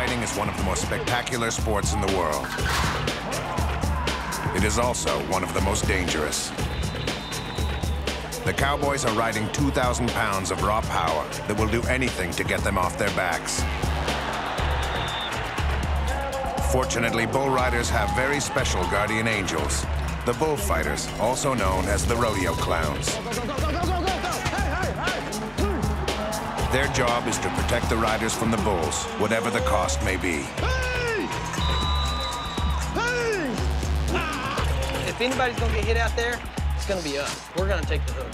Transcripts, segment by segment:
fighting is one of the most spectacular sports in the world. It is also one of the most dangerous. The Cowboys are riding 2,000 pounds of raw power that will do anything to get them off their backs. Fortunately, bull riders have very special guardian angels, the bullfighters, also known as the rodeo clowns. Their job is to protect the riders from the bulls, whatever the cost may be. If anybody's gonna get hit out there, it's gonna be us. We're gonna take the hook.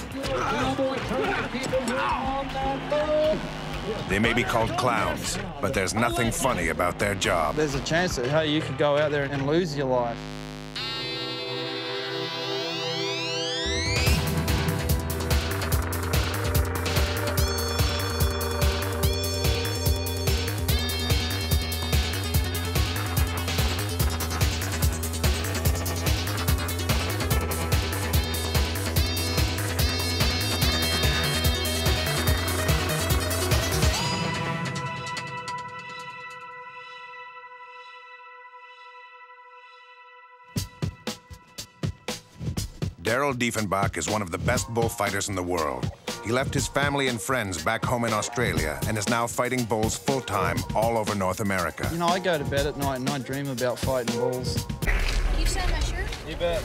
They may be called clowns, but there's nothing funny about their job. There's a chance that, hey, you could go out there and lose your life. Daryl Diefenbach is one of the best bullfighters in the world. He left his family and friends back home in Australia and is now fighting bulls full-time all over North America. You know, I go to bed at night and I dream about fighting bulls. Can you sign my shirt? You bet.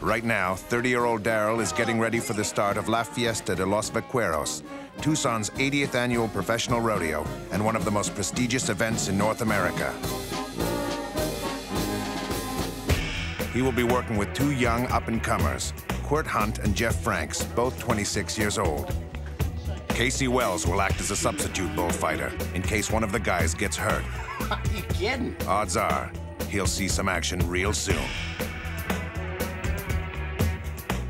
Right now, 30-year-old Daryl is getting ready for the start of La Fiesta de los Vaqueros, Tucson's 80th annual professional rodeo and one of the most prestigious events in North America. He will be working with two young up-and-comers, Quirt Hunt and Jeff Franks, both 26 years old. Casey Wells will act as a substitute bullfighter in case one of the guys gets hurt. Are you kidding? Odds are, he'll see some action real soon.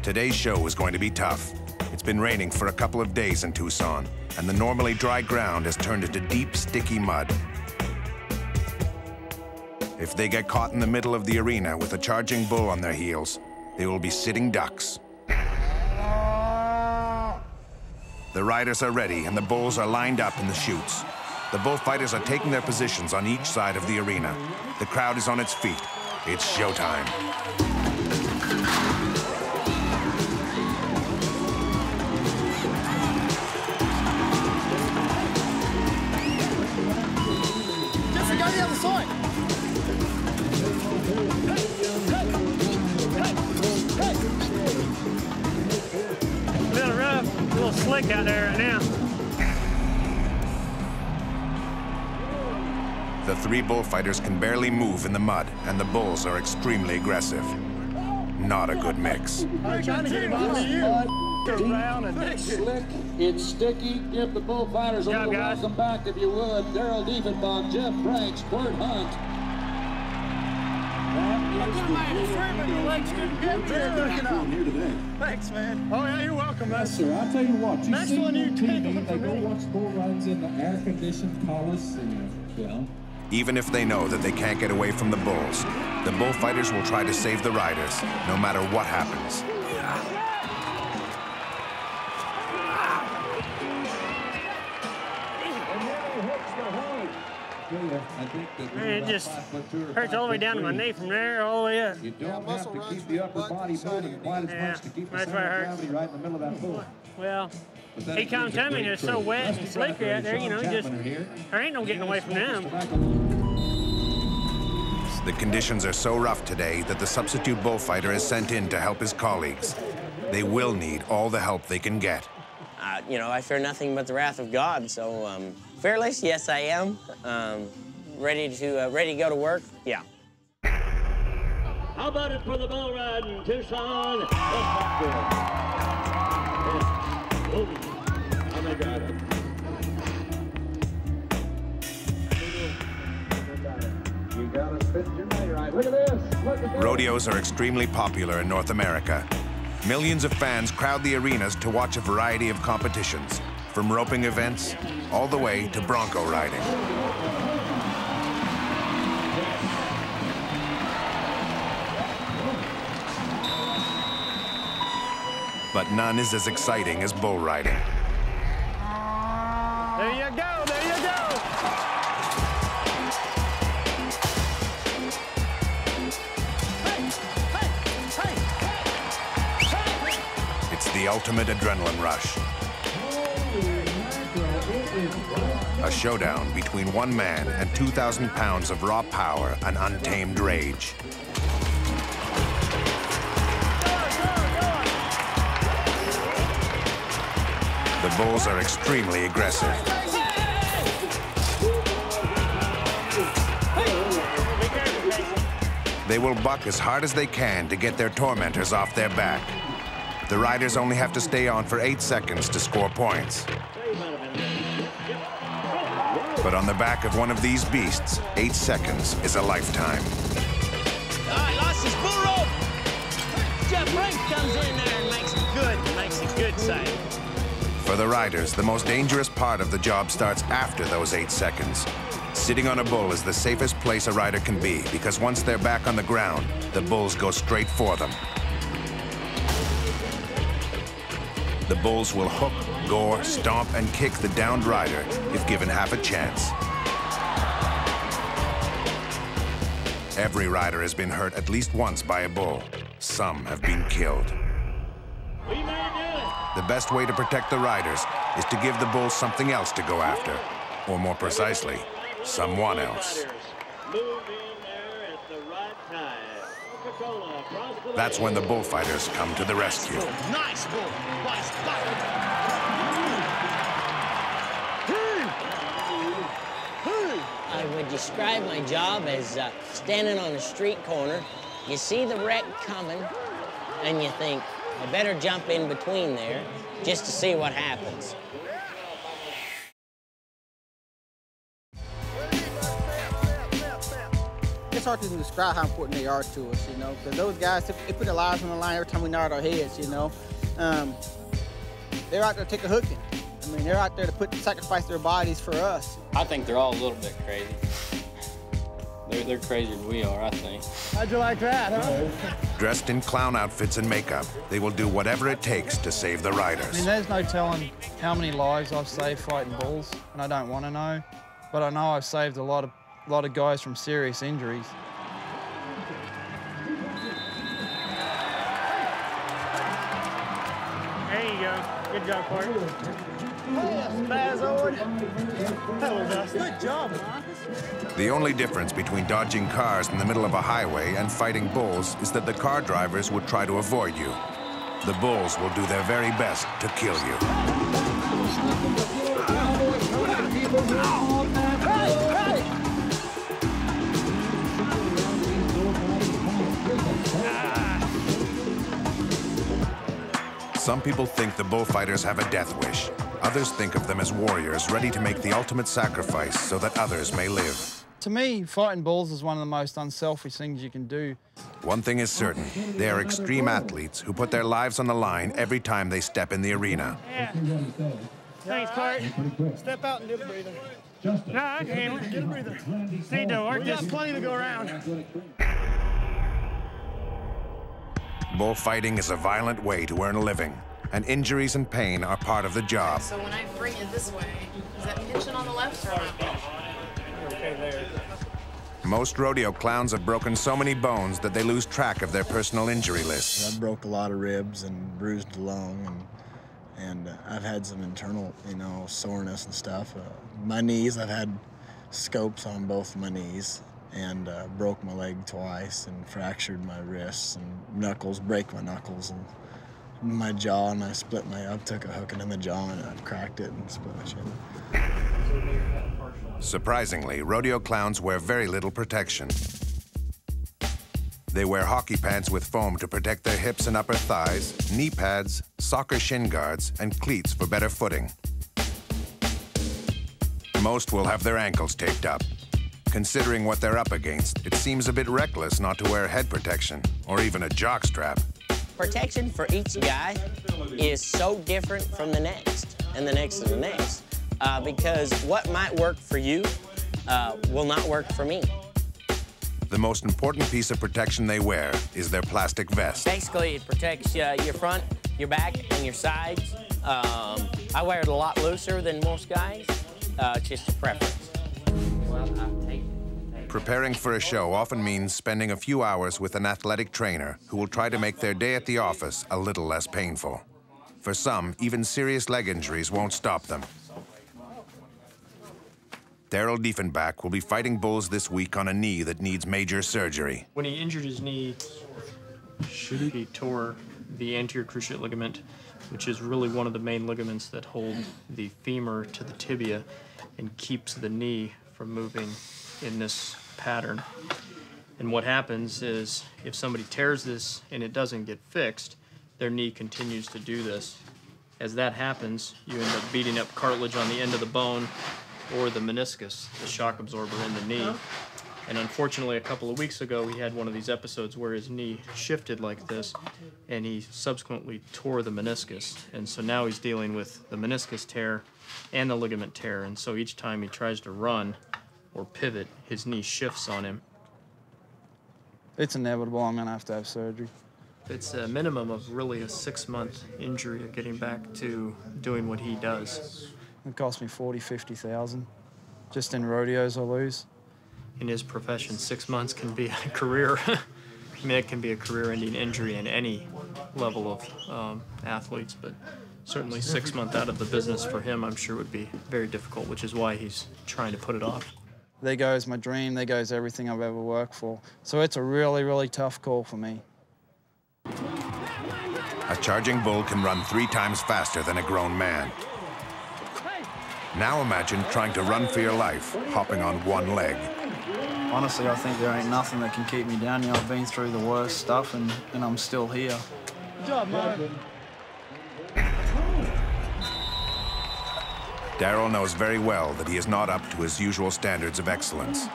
Today's show is going to be tough. It's been raining for a couple of days in Tucson, and the normally dry ground has turned into deep, sticky mud. If they get caught in the middle of the arena with a charging bull on their heels, they will be sitting ducks. The riders are ready and the bulls are lined up in the chutes. The bullfighters are taking their positions on each side of the arena. The crowd is on its feet. It's showtime. Jeffrey, go to the other side. Slick out there right now. The three bullfighters can barely move in the mud, and the bulls are extremely aggressive. Not a good mix. It's slick, it's sticky. Give the bullfighters a little welcome back if you would. Daryl Diefenbach, Jeff Franks, Quirt Hunt. I put them out in the stream and your legs couldn't get me. Thanks, man. Oh, yeah, you're welcome. Yes, sir. I'll tell you what. You next see one you on TV, they go watch bull rides in the air-conditioned Coliseum. Yeah. Even if they know that they can't get away from the bulls, the bullfighters will try to save the riders, no matter what happens. I think it just hurts all the way down to my knee from there all the way up. You don't have to keep the upper body moving quite as much to keep the center of gravity right in the middle of that bull. Well, he comes to me and it's so wet and slicky out there, you know, just there ain't no getting away from them. The conditions are so rough today that the substitute bullfighter is sent in to help his colleagues. They will need all the help they can get. You know, I fear nothing but the wrath of God, so fearless, yes, I am. Ready to go to work, yeah. How about it for the bull ride in Tucson? Oh, my God. You got to spit your money right. Look at this. Look at this. Rodeos are extremely popular in North America. Millions of fans crowd the arenas to watch a variety of competitions, from roping events all the way to bronco riding. But none is as exciting as bull riding. There you go, there you go! the ultimate adrenaline rush. A showdown between one man and 2,000 pounds of raw power and untamed rage. The bulls are extremely aggressive. They will buck as hard as they can to get their tormentors off their back. The riders only have to stay on for 8 seconds to score points. But on the back of one of these beasts, 8 seconds is a lifetime. All right, lost his bull rope. Jeff Franks comes in there and makes a good sight. For the riders, the most dangerous part of the job starts after those 8 seconds. Sitting on a bull is the safest place a rider can be, because once they're back on the ground, the bulls go straight for them. The bulls will hook, gore, stomp, and kick the downed rider if given half a chance. Every rider has been hurt at least once by a bull. Some have been killed. The best way to protect the riders is to give the bull something else to go after, or more precisely, someone else. That's when the bullfighters come to the rescue. Nice bull. Nice bull. I would describe my job as standing on a street corner. You see the wreck coming, and you think, I better jump in between there just to see what happens. It's hard to even describe how important they are to us, you know, because those guys, they put their lives on the line every time we nod our heads, you know. They're out there to take a hooking. I mean, they're out there to sacrifice their bodies for us. I think they're all a little bit crazy. They're crazier than we are, I think. How'd you like that, huh? Dressed in clown outfits and makeup, they will do whatever it takes to save the riders. I mean, there's no telling how many lives I've saved fighting bulls, and I don't want to know, but I know I've saved a lot of guys from serious injuries. There you go. Good job, Quirt. Good job, Marcus. The only difference between dodging cars in the middle of a highway and fighting bulls is that the car drivers would try to avoid you. The bulls will do their very best to kill you. Some people think the bullfighters have a death wish. Others think of them as warriors ready to make the ultimate sacrifice so that others may live. To me, fighting bulls is one of the most unselfish things you can do. One thing is certain, they are extreme athletes who put their lives on the line every time they step in the arena. Yeah. Thanks, Quirt. Step out and do the breathing. No, I can handle it. Get a breather. See, don't work. There's plenty to go around. Bullfighting is a violent way to earn a living, and injuries and pain are part of the job. So when I bring it this way, is that tension on the left or not? Okay, there. Most rodeo clowns have broken so many bones that they lose track of their personal injury lists. I broke a lot of ribs and bruised a lung, and I've had some internal, you know, soreness and stuff. My knees, I've had scopes on both my knees. And broke my leg twice and fractured my wrists and knuckles, break my knuckles and my jaw, and I split my, I took a hooking in the jaw and I cracked it and split my chin. Surprisingly, rodeo clowns wear very little protection. They wear hockey pants with foam to protect their hips and upper thighs, knee pads, soccer shin guards, and cleats for better footing. Most will have their ankles taped up. Considering what they're up against, it seems a bit reckless not to wear head protection or even a jock strap. Protection for each guy is so different from the next and the next and the next, because what might work for you will not work for me. The most important piece of protection they wear is their plastic vest. Basically, it protects your front, your back, and your sides. I wear it a lot looser than most guys. It's just a preference. Preparing for a show often means spending a few hours with an athletic trainer who will try to make their day at the office a little less painful. For some, even serious leg injuries won't stop them. Daryl Diefenbach will be fighting bulls this week on a knee that needs major surgery. When he injured his knee, he tore the anterior cruciate ligament, which is really one of the main ligaments that hold the femur to the tibia and keeps the knee from moving in this pattern. And what happens is if somebody tears this and it doesn't get fixed, their knee continues to do this. As that happens, you end up beating up cartilage on the end of the bone or the meniscus, the shock absorber in the knee. And unfortunately, a couple of weeks ago, he had one of these episodes where his knee shifted like this, and he subsequently tore the meniscus. And so now he's dealing with the meniscus tear and the ligament tear. And so each time he tries to run or pivot, his knee shifts on him. It's inevitable. I'm going to have surgery. It's a minimum of really a 6-month injury of getting back to doing what he does. It cost me $40,000, $50,000. Just in rodeos I lose. In his profession, 6 months can be a career. I mean, it can be a career-ending injury in any level of athletes, but certainly 6 months out of the business for him, I'm sure, would be very difficult, which is why he's trying to put it off. There goes my dream. There goes everything I've ever worked for. So it's a really, really tough call for me. A charging bull can run 3 times faster than a grown man. Now imagine trying to run for your life, hopping on one leg. Honestly, I think there ain't nothing that can keep me down. You know, I've been through the worst stuff, and I'm still here. Good job, man. Daryl knows very well that he is not up to his usual standards of excellence.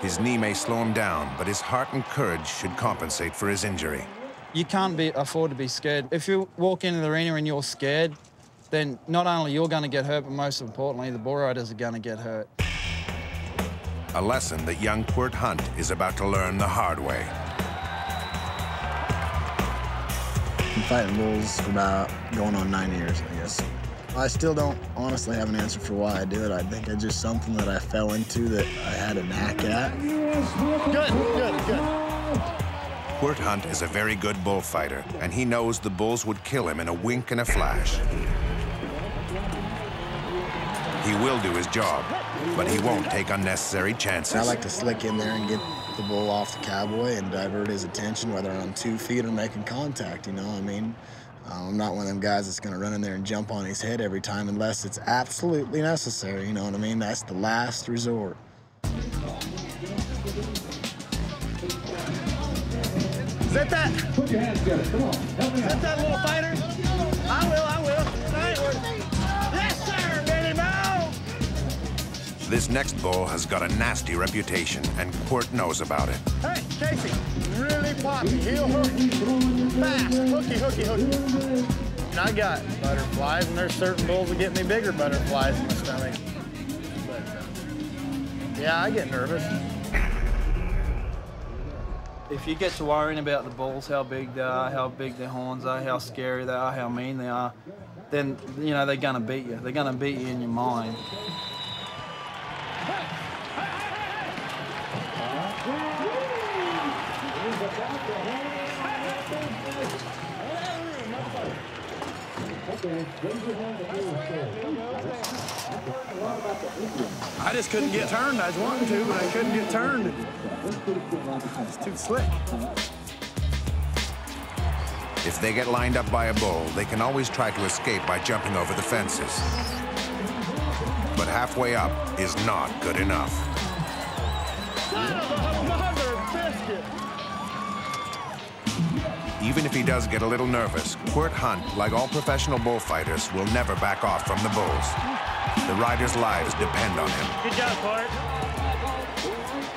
His knee may slow him down, but his heart and courage should compensate for his injury. You can't afford to be scared. If you walk into the arena and you're scared, then not only you're going to get hurt, but most importantly, the bull riders are going to get hurt. A lesson that young Quirt Hunt is about to learn the hard way. I'm fighting bulls for about going on 9 years, I guess. I still don't honestly have an answer for why I do it. I think it's just something that I fell into that I had a knack at. Good, good, good. Quirt Hunt is a very good bullfighter, and he knows the bulls would kill him in a wink and a flash. He will do his job, but he won't take unnecessary chances. I like to slick in there and get the bull off the cowboy and divert his attention, whether I'm 2 feet or making contact, you know what I mean? I'm not one of them guys that's going to run in there and jump on his head every time unless it's absolutely necessary, you know what I mean? That's the last resort. Is that that? Put your hands together, come on. Help me out. Is that that little fighter? I will. This next bull has got a nasty reputation, and Quirt knows about it. Hey, Casey, really poppy, heel hook, fast, hooky. And I got butterflies, and there's certain bulls that get me bigger butterflies in my stomach. But, yeah, I get nervous. If you get to worrying about the bulls, how big they are, how big their horns are, how scary they are, how mean they are, then, you know, they're gonna beat you. They're gonna beat you in your mind. I just couldn't get turned. I was wanting to, but I couldn't get turned. It's too slick. If they get lined up by a bull, they can always try to escape by jumping over the fences. But halfway up is not good enough. Even if he does get a little nervous, Quirt Hunt, like all professional bullfighters, will never back off from the bulls. The riders' lives depend on him. Good job, Quirt.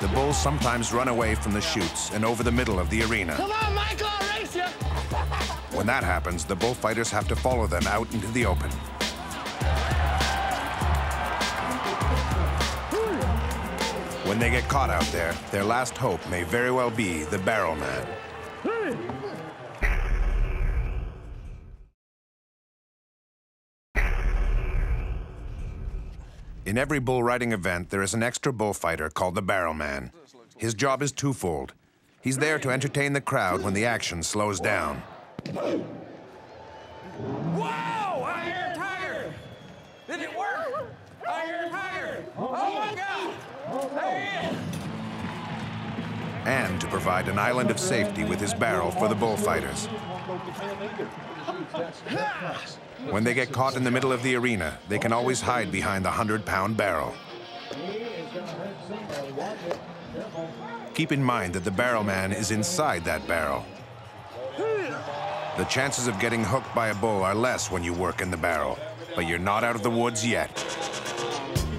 The bulls sometimes run away from the chutes and over the middle of the arena. Come on, Michael, I'll race you. When that happens, the bullfighters have to follow them out into the open. When they get caught out there, their last hope may very well be the barrel man. In every bull riding event, there is an extra bullfighter called the barrel man. His job is twofold. He's there to entertain the crowd when the action slows down. Wow! I hear tiger! Did it work? I hear tiger! Oh my God! There he is! And to provide an island of safety with his barrel for the bullfighters. When they get caught in the middle of the arena, they can always hide behind the 100-pound barrel. Keep in mind that the barrel man is inside that barrel. The chances of getting hooked by a bull are less when you work in the barrel, but you're not out of the woods yet.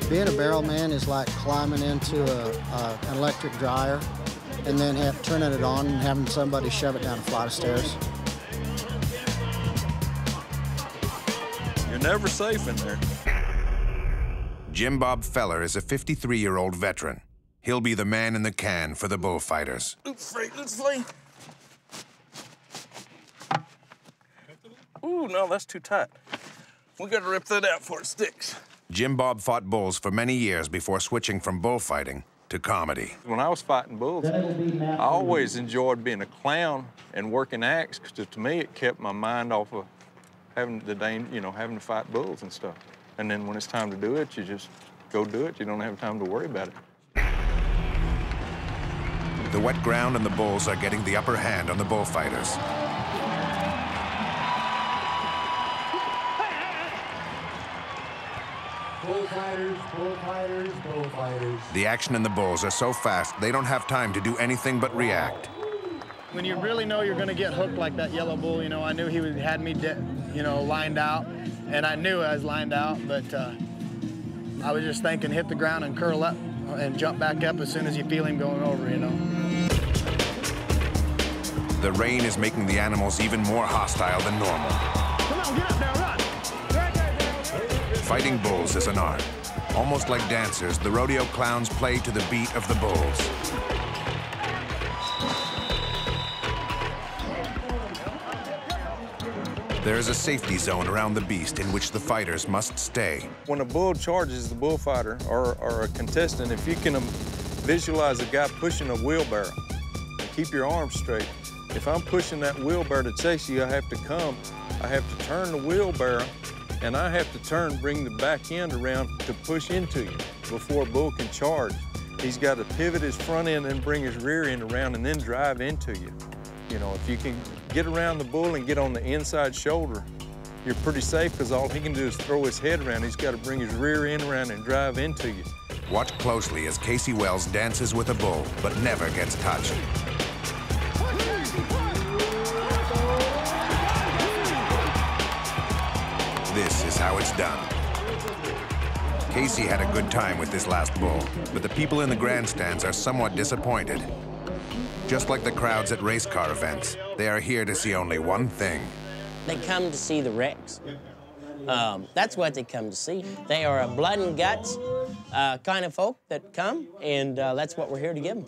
Being a barrel man is like climbing into an electric dryer and then turning it on and having somebody shove it down a flight of stairs. You're never safe in there. Jim Bob Feller is a 53-year-old veteran. He'll be the man in the can for the bullfighters. Oops, Frank, let's flee. Ooh, no, that's too tight. We gotta rip that out before it sticks. Jim Bob fought bulls for many years before switching from bullfighting to comedy. When I was fighting bulls, I always enjoyed being a clown and working acts, because to me it kept my mind off of having having to fight bulls and stuff. And then when it's time to do it, you just go do it. You don't have time to worry about it. The wet ground and the bulls are getting the upper hand on the bullfighters. Bullfighters, bullfighters, bullfighters. The action and the bulls are so fast, they don't have time to do anything but react. When you really know you're going to get hooked like that yellow bull, you know, I knew he had me, lined out, and I knew I was lined out, but I was just thinking hit the ground and curl up and jump back up as soon as you feel him going over, you know. The rain is making the animals even more hostile than normal. Come on, get up there, run! Fighting bulls is an art. Almost like dancers, the rodeo clowns play to the beat of the bulls. There is a safety zone around the beast in which the fighters must stay. When a bull charges the bullfighter or a contestant, if you can visualize a guy pushing a wheelbarrow, keep your arms straight. If I'm pushing that wheelbarrow to chase you, I have to turn the wheelbarrow, and I have to bring the back end around to push into you before a bull can charge. He's got to pivot his front end and bring his rear end around and then drive into you. You know, if you can get around the bull and get on the inside shoulder, you're pretty safe, because all he can do is throw his head around. He's got to bring his rear end around and drive into you. Watch closely as Casey Wells dances with a bull, but never gets touched. This is how it's done. Casey had a good time with this last bull, but the people in the grandstands are somewhat disappointed. Just like the crowds at race car events, they are here to see only one thing. They come to see the wrecks. That's what they come to see. They are a blood and guts kind of folk that come, and that's what we're here to give them.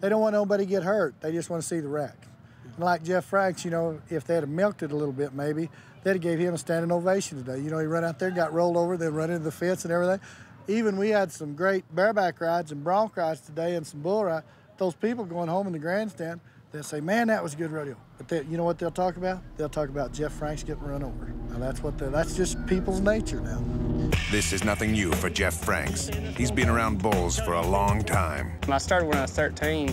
They don't want nobody to get hurt. They just want to see the wreck. And like Jeff Franks, you know, if they had milked it a little bit, maybe, they'd gave him a standing ovation today. You know, he ran out there, got rolled over, then ran into the fence and everything. Even we had some great bareback rides and bronc rides today and some bull rides. Those people going home in the grandstand, they'll say, man, that was a good rodeo. But you know what they'll talk about? They'll talk about Jeff Franks getting run over. And that's just people's nature now. This is nothing new for Jeff Franks. He's been around bulls for a long time. I started when I was 13,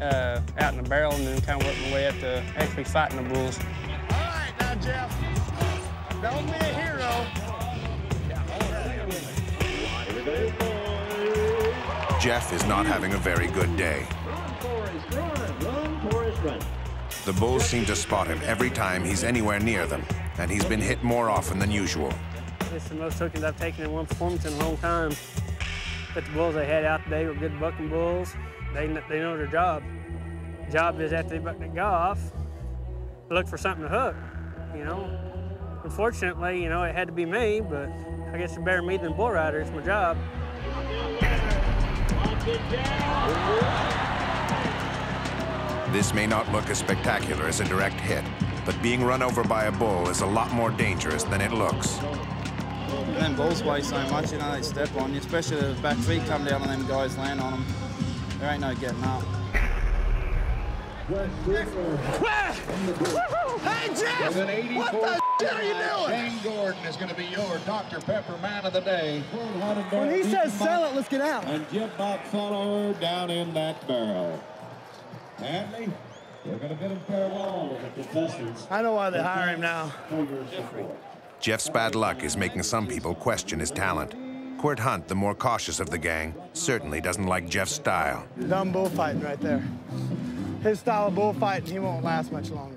out in the barrel, and then kind of worked my way up to actually fighting the bulls. All right, now, Jeff. Don't be a hero. Jeff is not having a very good day. Run, Forrest, run. Run, Forrest, run. The bulls seem to spot him every time he's anywhere near them, and he's been hit more often than usual. It's the most hookings I've taken in one performance in a long time. But the bulls they had out today were good bucking bulls. They know their job. The job is after they buck that guy off, look for something to hook, you know. Unfortunately, you know, it had to be me, but I guess it's better me than bull rider. It's my job. This may not look as spectacular as a direct hit, but being run over by a bull is a lot more dangerous than it looks. Them bulls weigh so much, you know, they step on you, especially the back feet come down and them guys land on them. There ain't no getting up. Hey, Jeff! What the What are you doing? Shane Gordon is going to be your Dr. Pepper man of the day. When he says sell it, let's get out. And Jim Bob Feller down in that barrel. Andy, we're going to bid him farewell with the professors. I know why they hire him now. Jeff's bad luck is making some people question his talent. Quirt Hunt, the more cautious of the gang, certainly doesn't like Jeff's style. Dumb bullfighting right there. His style of bullfighting, he won't last much longer.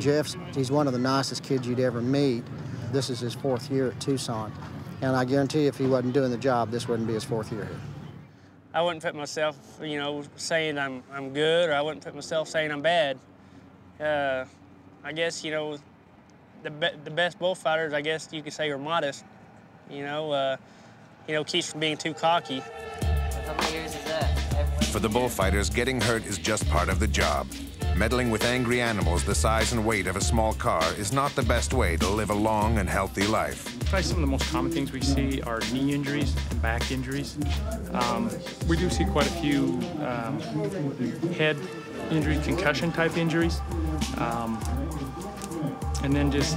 Jeff's, he's one of the nicest kids you'd ever meet. This is his fourth year at Tucson. And I guarantee if he wasn't doing the job, this wouldn't be his fourth year here. I wouldn't put myself, you know, saying I'm good, or I wouldn't put myself saying I'm bad. I guess, you know, the best bullfighters, I guess you could say, are modest. You know, keeps from being too cocky. How many years is that? For the bullfighters, getting hurt is just part of the job. Meddling with angry animals the size and weight of a small car is not the best way to live a long and healthy life. Probably some of the most common things we see are knee injuries and back injuries. We do see quite a few head injuries, concussion-type injuries, and then just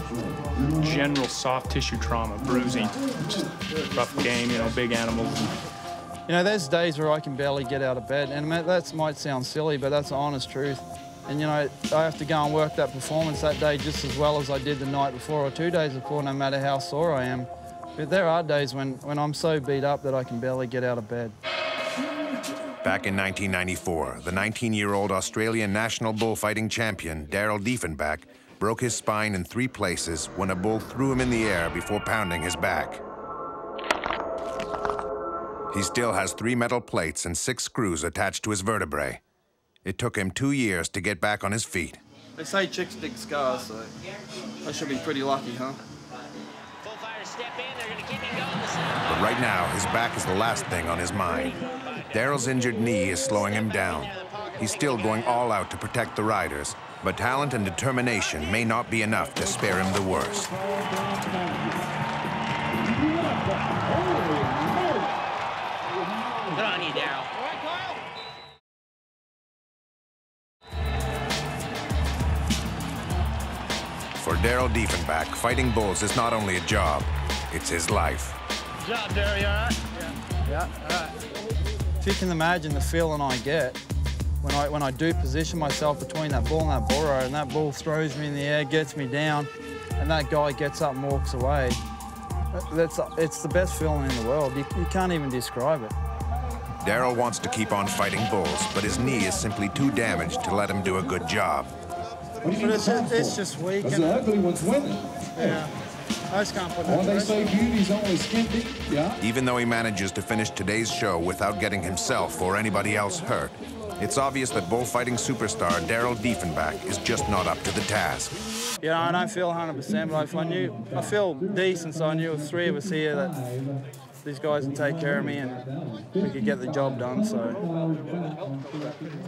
general soft tissue trauma, bruising, just rough game, you know, big animals. You know, there's days where I can barely get out of bed, and that might sound silly, but that's the honest truth. And, you know, I have to go and work that performance that day just as well as I did the night before or 2 days before, no matter how sore I am. But there are days when I'm so beat up that I can barely get out of bed. Back in 1994, the 19-year-old Australian national bullfighting champion, Daryl Diefenbach, broke his spine in 3 places when a bull threw him in the air before pounding his back. He still has 3 metal plates and 6 screws attached to his vertebrae. It took him 2 years to get back on his feet. They say chicks dig scars, so I should be pretty lucky, huh? But right now, his back is the last thing on his mind. Daryl's injured knee is slowing him down. He's still going all out to protect the riders, but talent and determination may not be enough to spare him the worst. Good on you, Daryl. For Daryl Diefenbach, fighting bulls is not only a job, it's his life. Good job, Daryl, you all right? Yeah. Yeah, all right. If you can imagine the feeling I get when I do position myself between that bull and that bull row, and that bull throws me in the air, gets me down, and that guy gets up and walks away, it's the best feeling in the world. You can't even describe it. Daryl wants to keep on fighting bulls, but his knee is simply too damaged to let him do a good job. It's just weak. That's the ugly one's winning. Yeah. I just can't put that on. They say beauty's only skin deep. Yeah. Even though he manages to finish today's show without getting himself or anybody else hurt, it's obvious that bullfighting superstar Daryl Diefenbach is just not up to the task. You know, I don't feel 100%, but if I feel decent, so I knew with 3 of us here that these guys would take care of me and we could get the job done, so.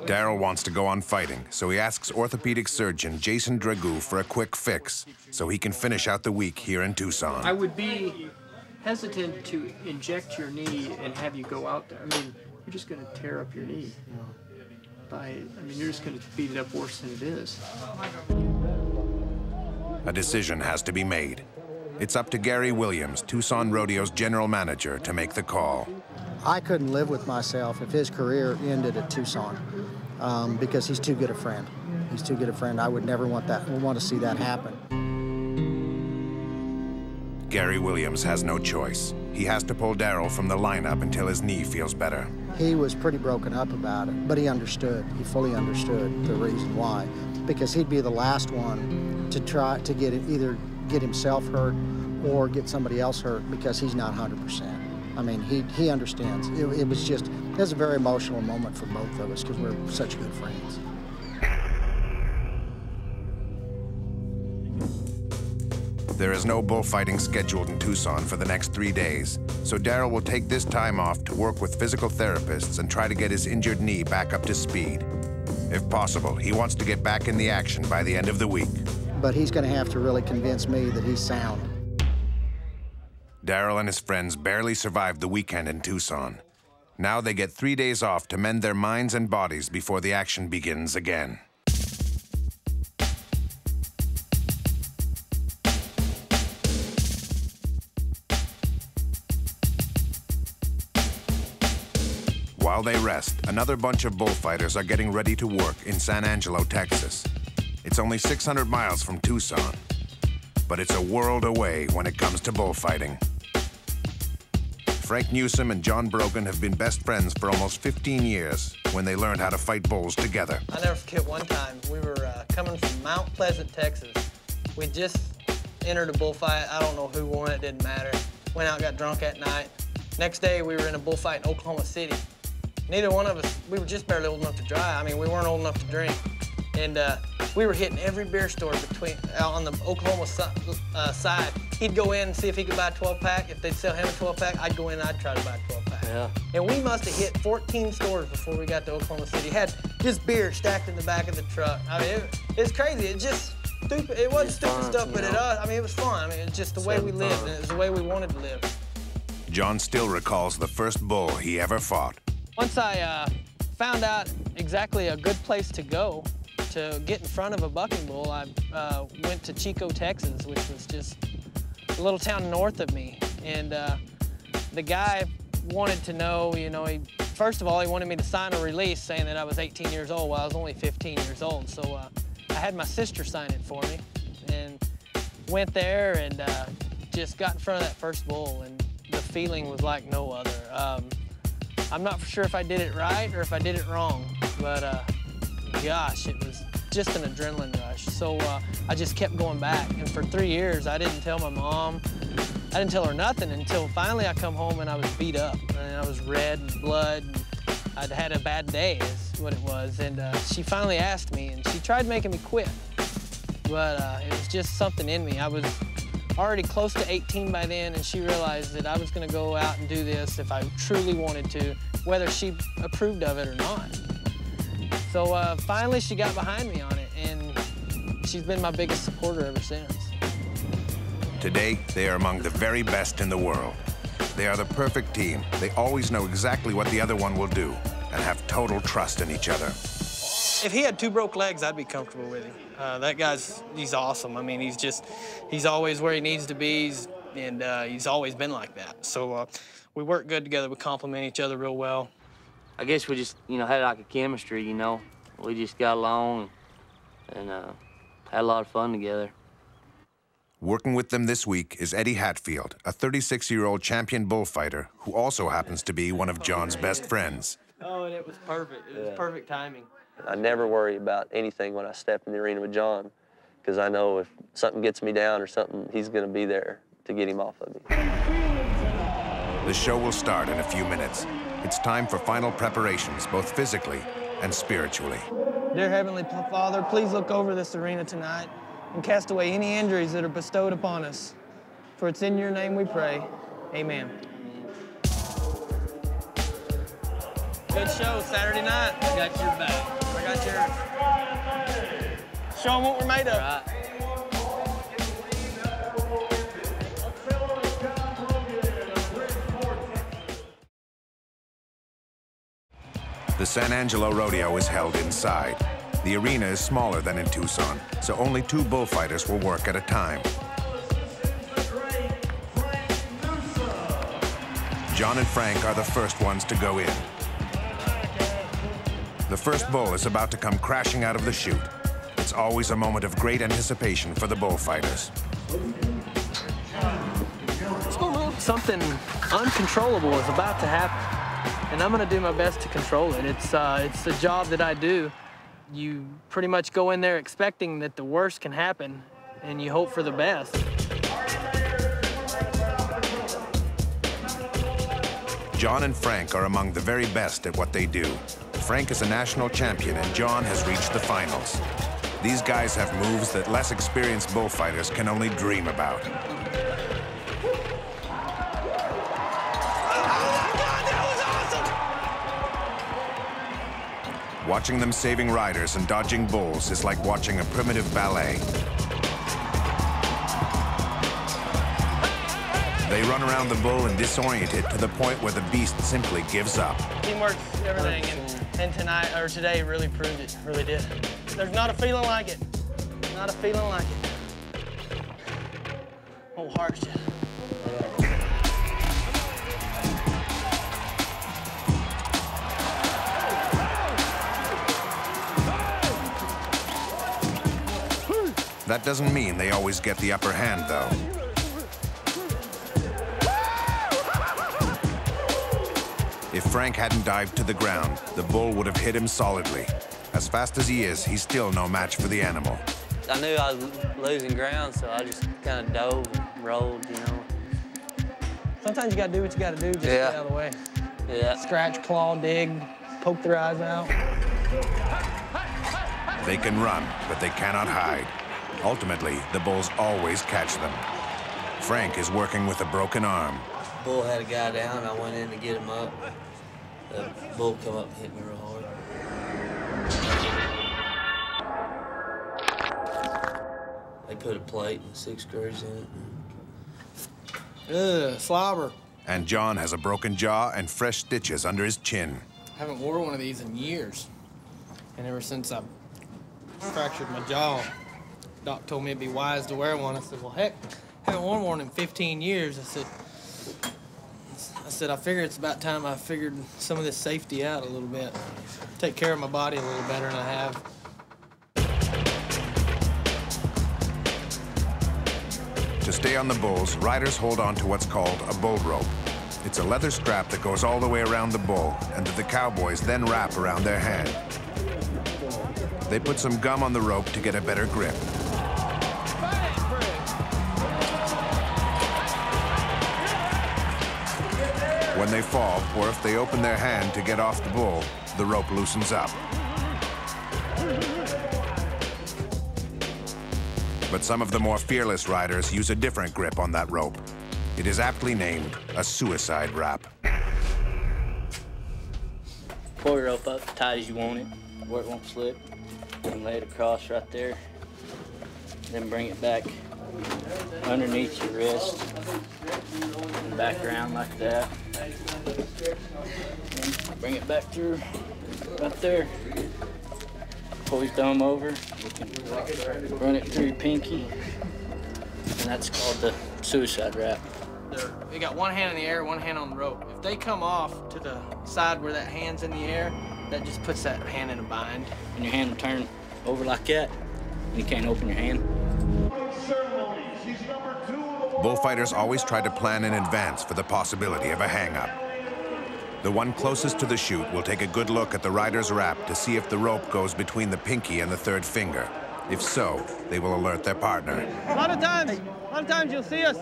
Daryl wants to go on fighting, so he asks orthopedic surgeon Jason Dragoo for a quick fix so he can finish out the week here in Tucson. I would be hesitant to inject your knee and have you go out there. I mean, you're just gonna tear up your knee. You're just gonna beat it up worse than it is. A decision has to be made. It's up to Gary Williams, Tucson Rodeo's general manager, to make the call. I couldn't live with myself if his career ended at Tucson because he's too good a friend. He's too good a friend. I would never want to see that happen. Gary Williams has no choice. He has to pull Daryl from the lineup until his knee feels better. He was pretty broken up about it, but he understood. He fully understood the reason why, because he'd be the last one to try to get himself hurt or get somebody else hurt because he's not 100%. I mean, he understands. It was just, it was a very emotional moment for both of us because we're such good friends. There is no bullfighting scheduled in Tucson for the next 3 days, so Daryl will take this time off to work with physical therapists and try to get his injured knee back up to speed. If possible, he wants to get back in the action by the end of the week. But he's going to have to really convince me that he's sound. Daryl and his friends barely survived the weekend in Tucson. Now they get 3 days off to mend their minds and bodies before the action begins again. While they rest, another bunch of bullfighters are getting ready to work in San Angelo, Texas. It's only 600 miles from Tucson, but it's a world away when it comes to bullfighting. Frank Newsome and John Brogan have been best friends for almost 15 years when they learned how to fight bulls together. I never forget one time, we were coming from Mount Pleasant, Texas. We just entered a bullfight. I don't know who won, it didn't matter. Went out, got drunk at night. Next day, we were in a bullfight in Oklahoma City. Neither one of us, we were just barely old enough to drive. I mean, we weren't old enough to drink. And we were hitting every beer store out on the Oklahoma side. He'd go in and see if he could buy a 12-pack. If they'd sell him a 12-pack, I'd go in and I'd try to buy a 12-pack. Yeah. And we must have hit 14 stores before we got to Oklahoma City. Had just beer stacked in the back of the truck. I mean, it's crazy. It's just stupid. It wasn't stupid stuff, but it was fun. I mean, it's just the way we lived, and it was the way we wanted to live. John still recalls the first bull he ever fought. Once I found out exactly a good place to go, to get in front of a bucking bull, I went to Chico, Texas, which was just a little town north of me. And the guy wanted to know, you know, first of all, he wanted me to sign a release saying that I was 18 years old while I was only 15 years old. So I had my sister sign it for me and went there and just got in front of that first bull. And the feeling was like no other. I'm not sure if I did it right or if I did it wrong, but gosh, it was just an adrenaline rush. So I just kept going back. And for 3 years, I didn't tell my mom. I didn't tell her nothing until finally I come home and I was beat up. And I was red and blood. And I'd had a bad day is what it was. And she finally asked me, and she tried making me quit. But it was just something in me. I was already close to 18 by then, and she realized that I was going to go out and do this if I truly wanted to, whether she approved of it or not. So finally, she got behind me on it, and she's been my biggest supporter ever since. Today, they are among the very best in the world. They are the perfect team. They always know exactly what the other one will do and have total trust in each other. If he had two broke legs, I'd be comfortable with him. That guy's, he's awesome. I mean, he's always where he needs to be, and he's always been like that. So we work good together. We complement each other real well. I guess we just, you know, had like a chemistry, you know. We just got along and had a lot of fun together. Working with them this week is Eddie Hatfield, a 36-year-old champion bullfighter who also happens to be one of John's best friends. Oh, and it was perfect. It was perfect timing. I never worry about anything when I step in the arena with John, because I know if something gets me down or something, he's going to be there to get him off of me. The show will start in a few minutes. It's time for final preparations, both physically and spiritually. Dear Heavenly Father, please look over this arena tonight and cast away any injuries that are bestowed upon us. For it's in your name we pray. Amen. Good show Saturday night. I got your back. I got yours. Show them what we're made of. Right. The San Angelo Rodeo is held inside. The arena is smaller than in Tucson, so only two bullfighters will work at a time. John and Frank are the first ones to go in. The first bull is about to come crashing out of the chute. It's always a moment of great anticipation for the bullfighters. Something uncontrollable is about to happen, and I'm going to do my best to control it. It's the job that I do. You pretty much go in there expecting that the worst can happen, and you hope for the best. John and Frank are among the very best at what they do. Frank is a national champion, and John has reached the finals. These guys have moves that less experienced bullfighters can only dream about. Watching them saving riders and dodging bulls is like watching a primitive ballet. They run around the bull and disorient it to the point where the beast simply gives up. Teamwork's everything, and tonight, or today, really proved it, really did. There's not a feeling like it. Not a feeling like it. Oh, heart's just... That doesn't mean they always get the upper hand, though. If Frank hadn't dived to the ground, the bull would have hit him solidly. As fast as he is, he's still no match for the animal. I knew I was losing ground, so I just kind of dove and rolled, you know. Sometimes you got to do what you got to do, just get out of the way. Yeah. Scratch, claw, dig, poke their eyes out. They can run, but they cannot hide. Ultimately, the bulls always catch them. Frank is working with a broken arm. The bull had a guy down. I went in to get him up. The bull come up and hit me real hard. They put a plate and 6 screws in it. Ugh, slobber. And John has a broken jaw and fresh stitches under his chin. I haven't worn one of these in years. And ever since I fractured my jaw, Doc told me it'd be wise to wear one. I said, well, heck, I haven't worn one in 15 years. I said, I figure it's about time I figured some of this safety out a little bit. Take care of my body a little better than I have. To stay on the bulls, riders hold on to what's called a bull rope. It's a leather strap that goes all the way around the bull and that the cowboys then wrap around their hand. They put some gum on the rope to get a better grip. When they fall, or if they open their hand to get off the bull, the rope loosens up. But some of the more fearless riders use a different grip on that rope. It is aptly named a suicide wrap. Pull your rope up tight as you want it, where it won't slip. And lay it across right there, then bring it back underneath your wrist and back around like that. And bring it back through right there. Pull your thumb over, you can run it through your pinky, and that's called the suicide wrap. You got one hand in the air, one hand on the rope. If they come off to the side where that hand's in the air, that just puts that hand in a bind. And your hand will turn over like that, and you can't open your hand. Bullfighters always try to plan in advance for the possibility of a hang-up. The one closest to the chute will take a good look at the rider's wrap to see if the rope goes between the pinky and the third finger. If so, they will alert their partner. A lot of times you'll see us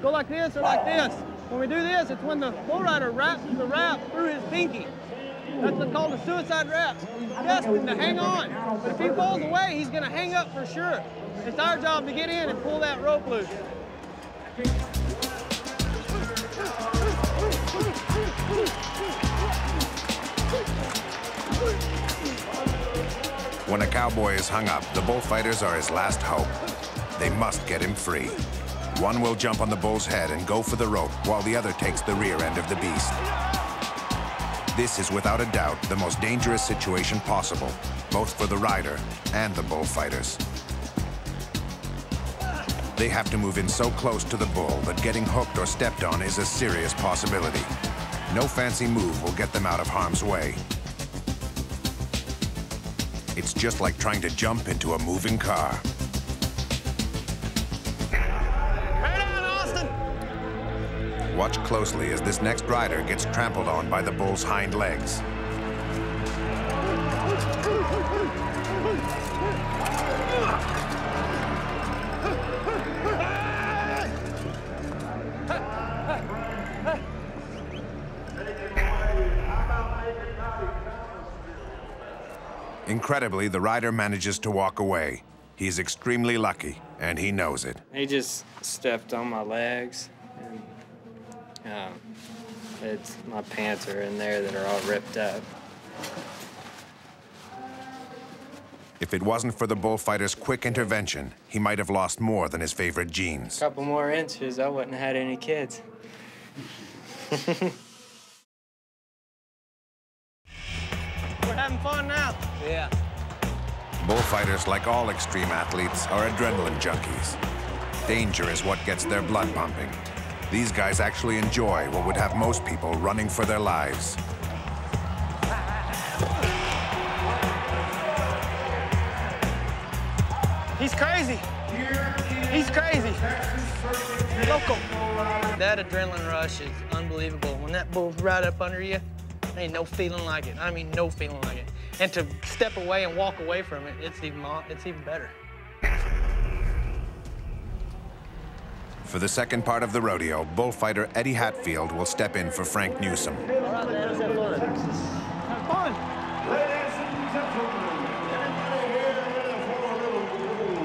go like this or like this. When we do this, it's when the bull rider wraps the wrap through his pinky. That's what's called a suicide wrap. He's destined to hang on. But if he falls away, he's going to hang up for sure. It's our job to get in and pull that rope loose. When a cowboy is hung up, the bullfighters are his last hope. They must get him free. One will jump on the bull's head and go for the rope, while the other takes the rear end of the beast. This is without a doubt the most dangerous situation possible, both for the rider and the bullfighters. They have to move in so close to the bull that getting hooked or stepped on is a serious possibility. No fancy move will get them out of harm's way. It's just like trying to jump into a moving car. Watch closely as this next rider gets trampled on by the bull's hind legs. Incredibly, the rider manages to walk away. He's extremely lucky, and he knows it. He just stepped on my legs. It's my pants are in there that are all ripped up. If it wasn't for the bullfighter's quick intervention, he might have lost more than his favorite jeans. A couple more inches, I wouldn't have had any kids. We're having fun now. Yeah. Bullfighters, like all extreme athletes, are adrenaline junkies. Danger is what gets their blood pumping. These guys actually enjoy what would have most people running for their lives. He's crazy. He's crazy. Local. That adrenaline rush is unbelievable. When that bull's right up under you, there ain't no feeling like it. I mean, no feeling like it. And to step away and walk away from it, it's even better. For the second part of the rodeo, bullfighter Eddie Hatfield will step in for Frank Newsome. All right, man, let's have fun. Have fun. Ladies and gentlemen, everybody here for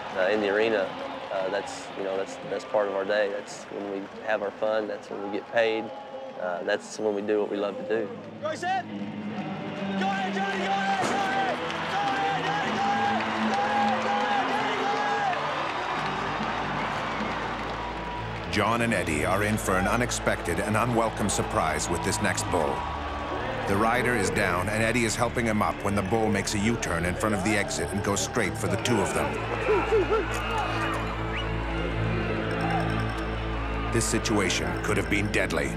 a little in the arena, that's the best part of our day. That's when we have our fun. That's when we get paid. That's when we do what we love to do. Go set. Go ahead, Johnny. Go ahead, Johnny. John and Eddie are in for an unexpected and unwelcome surprise with this next bull. The rider is down, and Eddie is helping him up when the bull makes a U-turn in front of the exit and goes straight for the two of them. This situation could have been deadly.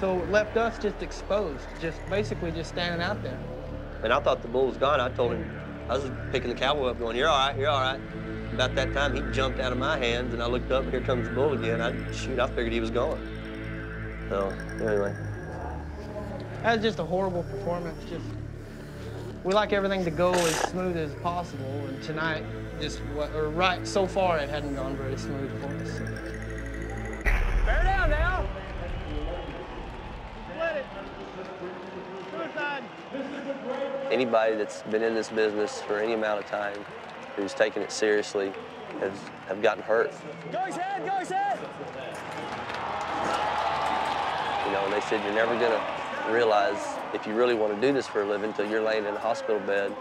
So it left us just exposed, just basically standing out there. And I thought the bull was gone. I told him, I was picking the cowboy up going, you're all right, you're all right. About that time, he jumped out of my hands, and I looked up, and here comes the bull again. I figured he was gone. So, anyway. That was just a horrible performance. We like everything to go as smooth as possible, and tonight, so far, it hadn't gone very smooth for us. Bear down now. Let it. Suicide. Anybody that's been in this business for any amount of time, who's taken it seriously, have gotten hurt. Go his head, go his head! You know, and they said, you're never gonna realize if you really want to do this for a living until you're laying in a hospital bed,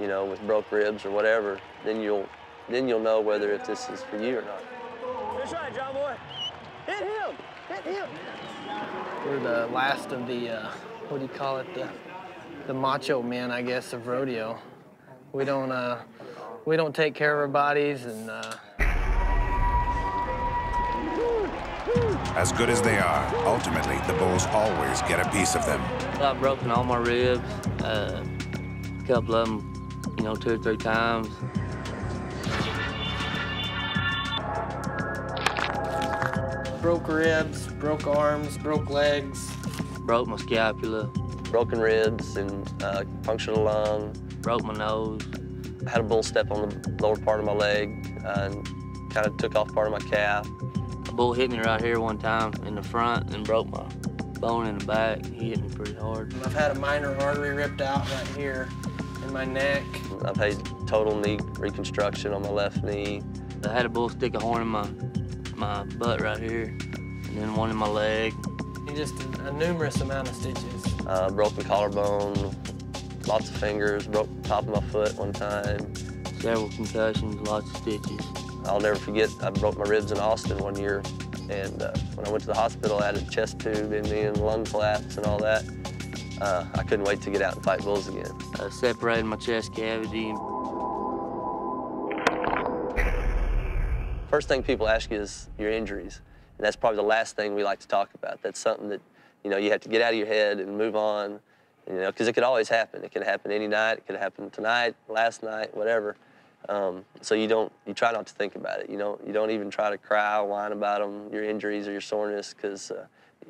you know, with broke ribs or whatever, then you'll know whether if this is for you or not. That's right, John boy. Hit him, hit him! We're the last of the, what do you call it, the macho men, I guess, of rodeo. We don't take care of our bodies, and As good as they are, ultimately, the bulls always get a piece of them. I've broken all my ribs, a couple of them, you know, 2 or 3 times. Broke ribs, broke arms, broke legs. Broke my scapula. Broken ribs and punctured a lung. Broke my nose. I had a bull step on the lower part of my leg and kind of took off part of my calf. A bull hit me right here one time in the front and broke my bone in the back. He hit me pretty hard. I've had a minor artery ripped out right here in my neck. I've had total knee reconstruction on my left knee. I had a bull stick a horn in my butt right here and then one in my leg. Just a numerous amount of stitches. Broken collarbone. Lots of fingers, broke the top of my foot one time. Several concussions, lots of stitches. I'll never forget, I broke my ribs in Austin one year, and when I went to the hospital, I had a chest tube in me and lung flaps and all that. I couldn't wait to get out and fight bulls again. I separated my chest cavity. First thing people ask you is your injuries, and that's probably the last thing we like to talk about. That's something that, you know, you have to get out of your head and move on. You know, because it could always happen. It could happen any night. It could happen tonight, last night, whatever. So you try not to think about it. You don't even try to cry or whine about them, your injuries or your soreness, because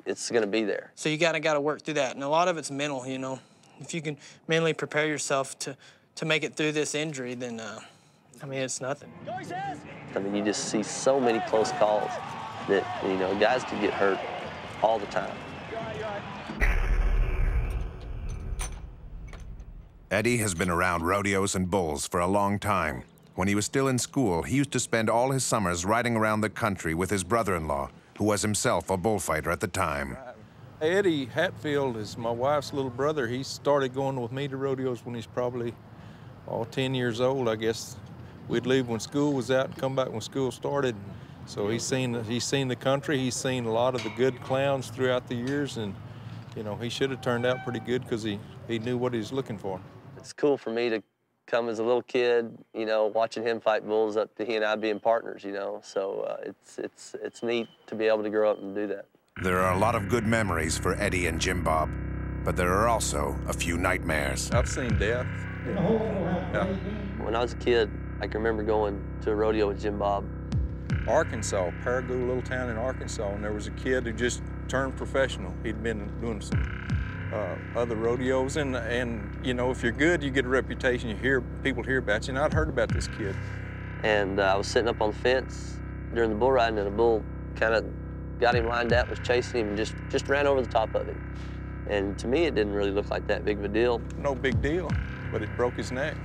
it's going to be there. So you got to work through that. And a lot of it's mental, you know. If you can mentally prepare yourself to make it through this injury, then, I mean, it's nothing. I mean, you just see so many close calls that, you know, guys could get hurt all the time. Eddie has been around rodeos and bulls for a long time. When he was still in school, he used to spend all his summers riding around the country with his brother-in-law, who was himself a bullfighter at the time. Eddie Hatfield is my wife's little brother. He started going with me to rodeos when he's probably 10 years old, I guess. We'd leave when school was out and come back when school started. So he's seen the country. He's seen a lot of the good clowns throughout the years, and you know, he should have turned out pretty good because he knew what he was looking for. It's cool for me to come as a little kid, you know, watching him fight bulls up to he and I being partners, you know. So it's neat to be able to grow up and do that. There are a lot of good memories for Eddie and Jim Bob. but there are also a few nightmares. I've seen death. Yeah. When I was a kid, I can remember going to a rodeo with Jim Bob. Arkansas, Paragoo, little town in Arkansas, and there was a kid who just turned professional. He'd been doing some other rodeos, and you know, if you're good, you get a reputation. You hear people hear about you, and I'd heard about this kid. And I was sitting up on the fence during the bull riding, and a bull kind of got him lined up, was chasing him, and just ran over the top of him. And to me, it didn't really look like that big of a deal. No big deal, but it broke his neck,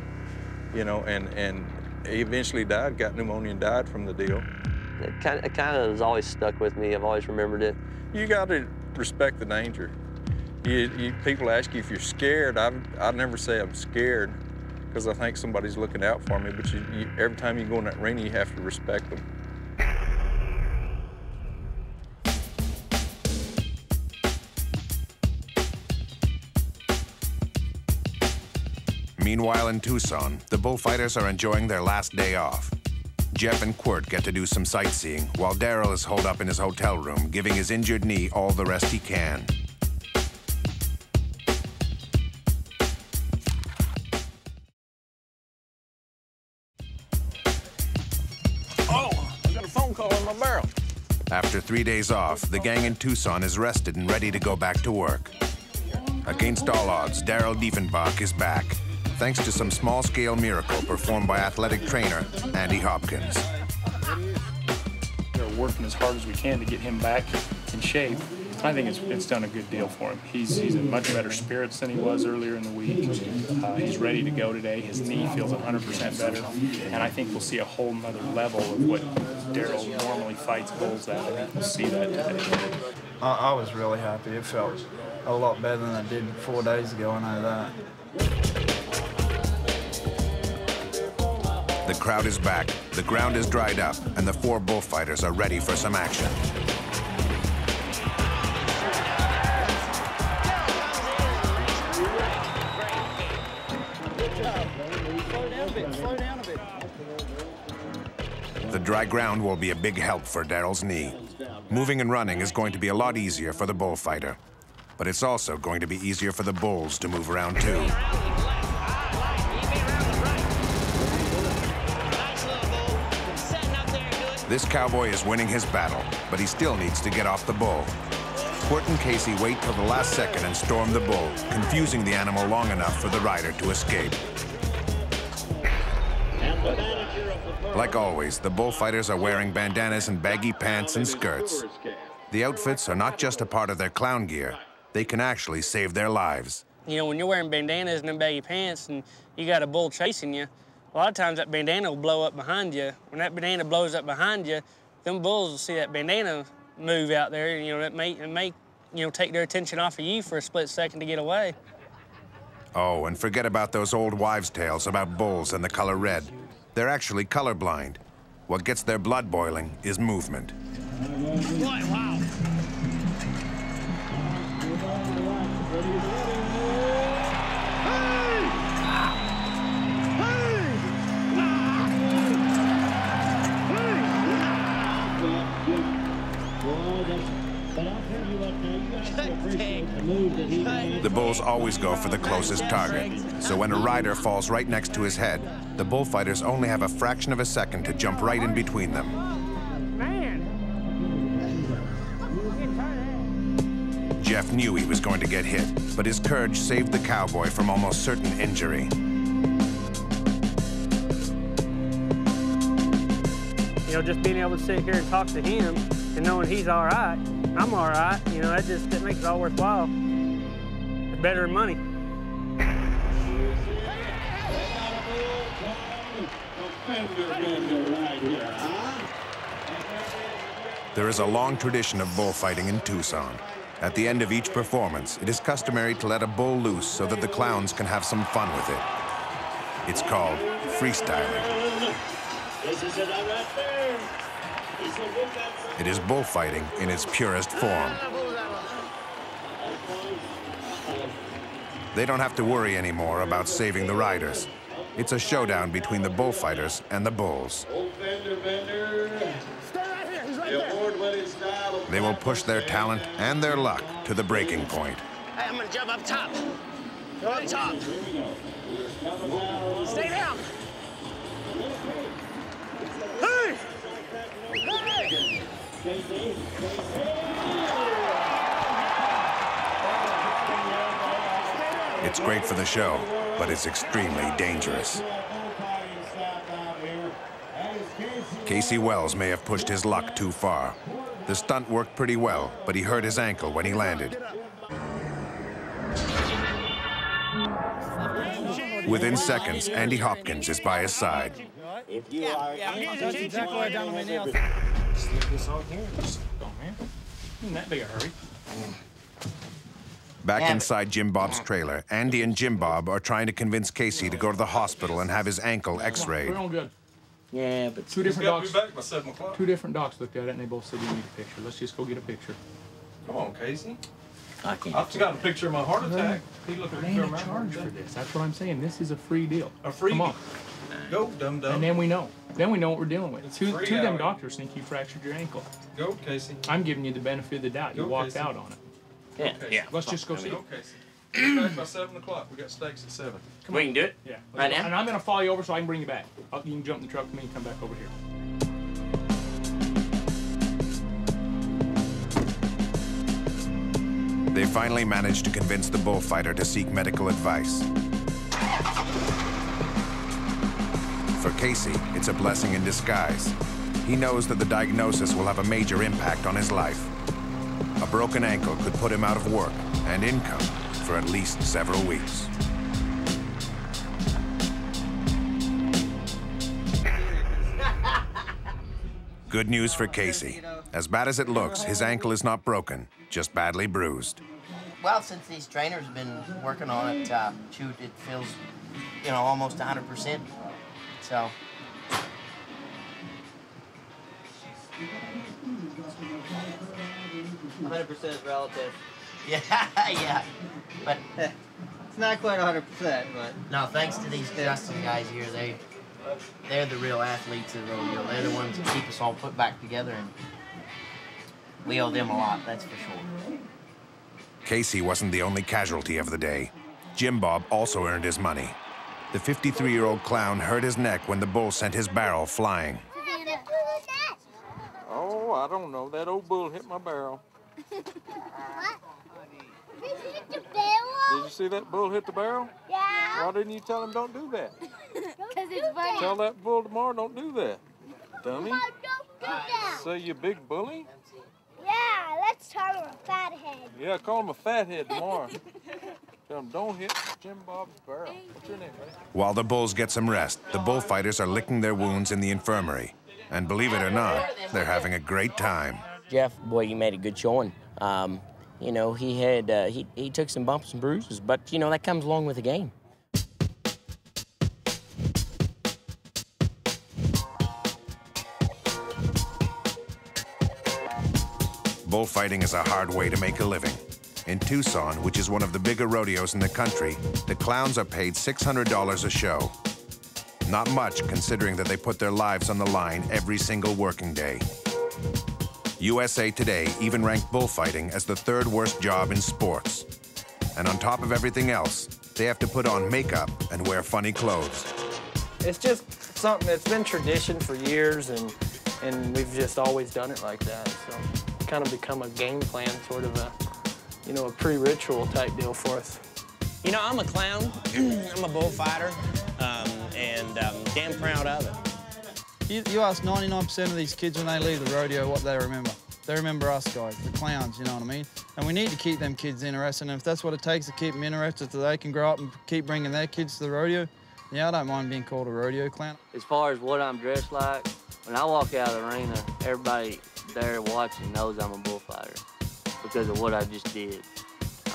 you know, and he eventually died, got pneumonia and died from the deal. It kind of has always stuck with me. I've always remembered it. You got to respect the danger. People ask you if you're scared. I never say I'm scared because I think somebody's looking out for me, but every time you go in that ring, you have to respect them. Meanwhile, in Tucson, the bullfighters are enjoying their last day off. Jeff and Quirt get to do some sightseeing, while Daryl is holed up in his hotel room, giving his injured knee all the rest he can. Oh, I got a phone call in my barrel. After 3 days off, the gang in Tucson is rested and ready to go back to work. Against all odds, Daryl Diefenbach is back, thanks to some small-scale miracle performed by athletic trainer Andy Hopkins. We're working as hard as we can to get him back in shape. I think it's done a good deal for him. He's in much better spirits than he was earlier in the week. He's ready to go today. His knee feels 100% better, and I think we'll see a whole nother level of what Daryl normally fights bulls at. I think we'll see that today. I was really happy. It felt a lot better than it did 4 days ago, I know that. The crowd is back, the ground is dried up, and the four bullfighters are ready for some action. The dry ground will be a big help for Daryl's knee. Moving and running is going to be a lot easier for the bullfighter, but it's also going to be easier for the bulls to move around too. This cowboy is winning his battle, but he still needs to get off the bull. Quirt and Casey wait till the last second and storm the bull, confusing the animal long enough for the rider to escape. Like always, the bullfighters are wearing bandanas and baggy pants and skirts. The outfits are not just a part of their clown gear. They can actually save their lives. You know, when you're wearing bandanas and them baggy pants and you got a bull chasing you, a lot of times that bandana will blow up behind you. When that bandana blows up behind you, them bulls will see that bandana move out there, and, you know, it may you know, take their attention off of you for a split second to get away. Oh, and forget about those old wives' tales about bulls and the color red. They're actually colorblind. What gets their blood boiling is movement. Boy, wow. The bulls always go for the closest target, so when a rider falls right next to his head, the bullfighters only have a fraction of a second to jump right in between them. Man. Jeff knew he was going to get hit, but his courage saved the cowboy from almost certain injury. You know, just being able to sit here and talk to him and knowing he's all right, I'm all right, you know, that makes it all worthwhile. It's better than money. There is a long tradition of bullfighting in Tucson. At the end of each performance, it is customary to let a bull loose so that the clowns can have some fun with it. It's called freestyling. This is it right there. It is bullfighting in its purest form. They don't have to worry anymore about saving the riders. It's a showdown between the bullfighters and the bulls. They will push their talent and their luck to the breaking point. Hey, I'm gonna jump up top. Up top. Stay down. Hey! Hey! It's great for the show, but it's extremely dangerous. Casey Wells may have pushed his luck too far. The stunt worked pretty well, but he hurt his ankle when he landed. Within seconds, Andy Hopkins is by his side. Back inside Jim Bob's trailer, Andy and Jim Bob are trying to convince Casey to go to the hospital and have his ankle x-rayed. Yeah, but two different docs looked at it and they both said, "We need a picture. Let's just go get a picture." Come on, Casey. I can't. I've got a picture of my heart attack. People are in charge for this. That's what I'm saying. This is a free deal. A free deal. Go, dum-dum. And then we know. Then we know what we're dealing with. Two of them doctors think you fractured your ankle. Go, Casey. I'm giving you the benefit of the doubt. You walked out on it. Yeah, yeah. Let's just go see it. Go, Casey. Back by 7 o'clock. We got steaks at 7. Come on. We can do it. Yeah. Right now. And I'm gonna follow you over so I can bring you back. You can jump in the truck with me and come back over here. They finally managed to convince the bullfighter to seek medical advice. For Casey, it's a blessing in disguise. He knows that the diagnosis will have a major impact on his life. A broken ankle could put him out of work and income for at least several weeks. Good news for Casey. As bad as it looks, his ankle is not broken, just badly bruised. Well, since these trainers have been working on it, shoot, it feels, you know, almost 100%. So. Mm-hmm. 100% is relative. Yeah, yeah. But it's not quite 100%, but. No, thanks to these Justin guys here, they're the real athletes of the real deal. They're the ones that keep us all put back together, and we owe them a lot, that's for sure. Casey wasn't the only casualty of the day. Jim Bob also earned his money. The 53-year-old clown hurt his neck when the bull sent his barrel flying. Oh, I don't know. That old bull hit my barrel. What? Did you hit the barrel? Did you see that bull hit the barrel? Yeah. Why didn't you tell him don't do that? Because it's funny. Tell that bull tomorrow don't do that, dummy. Mom, don't do that. So you big bully? Yeah, let's call him a fathead. Yeah, call him a fathead tomorrow. Tell him don't hit Jim Bob's barrel. What's your name, buddy? While the bulls get some rest, the bullfighters are licking their wounds in the infirmary. And believe it or not, they're having a great time. Jeff, boy, you made a good showing. You know, he had he took some bumps and bruises, but you know that comes along with the game. Bullfighting is a hard way to make a living. In Tucson, which is one of the bigger rodeos in the country, the clowns are paid $600 a show. Not much, considering that they put their lives on the line every single working day. USA Today even ranked bullfighting as the third worst job in sports. And on top of everything else, they have to put on makeup and wear funny clothes. It's just something that's been tradition for years, and we've just always done it like that. So it's kind of become a game plan, sort of a, you know, a pre-ritual type deal for us. You know, I'm a clown. I'm a bullfighter. And I'm damn proud of it. You ask 99% of these kids when they leave the rodeo what they remember. They remember us guys, the clowns, you know what I mean? And we need to keep them kids interested, and if that's what it takes to keep them interested so they can grow up and keep bringing their kids to the rodeo, yeah, I don't mind being called a rodeo clown. As far as what I'm dressed like, when I walk out of the arena, everybody there watching knows I'm a bullfighter because of what I just did.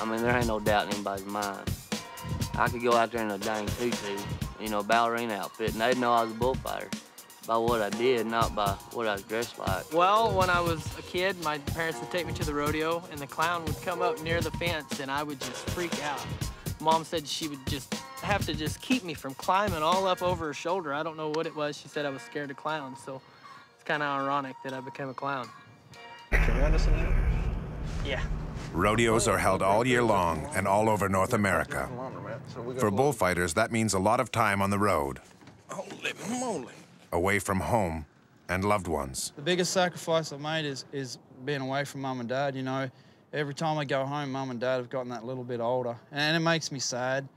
I mean, there ain't no doubt in anybody's mind. I could go out there in a dang tutu, you know, ballerina outfit, and they'd know I was a bullfighter by what I did, not by what I was dressed like. Well, when I was a kid, my parents would take me to the rodeo, and the clown would come up near the fence, and I would just freak out. Mom said she would just have to just keep me from climbing all up over her shoulder. I don't know what it was. She said I was scared of clowns, so it's kind of ironic that I became a clown. Can you understand that? Yeah. Rodeos are held all year long and all over North America. For bullfighters, that means a lot of time on the road. Holy moly. Away from home and loved ones. The biggest sacrifice I've made is being away from Mum and Dad, you know. Every time I go home, Mum and Dad have gotten that little bit older, and it makes me sad.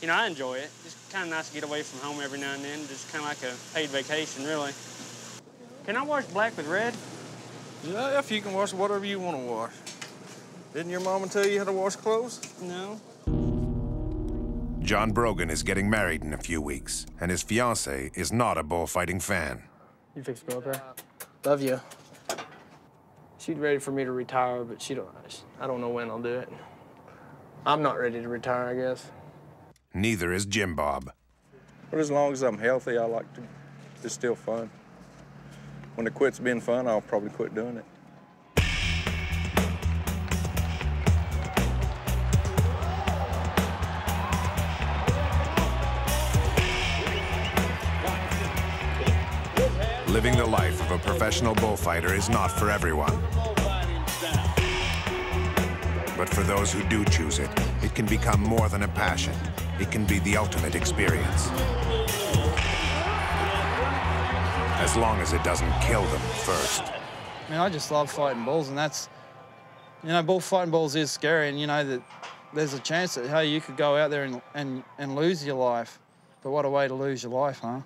You know, I enjoy it. It's kind of nice to get away from home every now and then, just kind of like a paid vacation, really. Can I wash black with red? Yeah, if you can wash whatever you want to wash. Didn't your mama tell you how to wash clothes? No. John Brogan is getting married in a few weeks, and his fiancée is not a bullfighting fan. You fix me up there. Love you. She's ready for me to retire, but I don't know when I'll do it. I'm not ready to retire, I guess. Neither is Jim Bob. But as long as I'm healthy, I like to. It's still fun. When it quits being fun, I'll probably quit doing it. Living the life of a professional bullfighter is not for everyone. But for those who do choose it, it can become more than a passion. It can be the ultimate experience. As long as it doesn't kill them first. I mean, I just love fighting bulls, and that's, you know, bullfighting bulls is scary, and you know that there's a chance that, hey, you could go out there and lose your life. But what a way to lose your life, huh?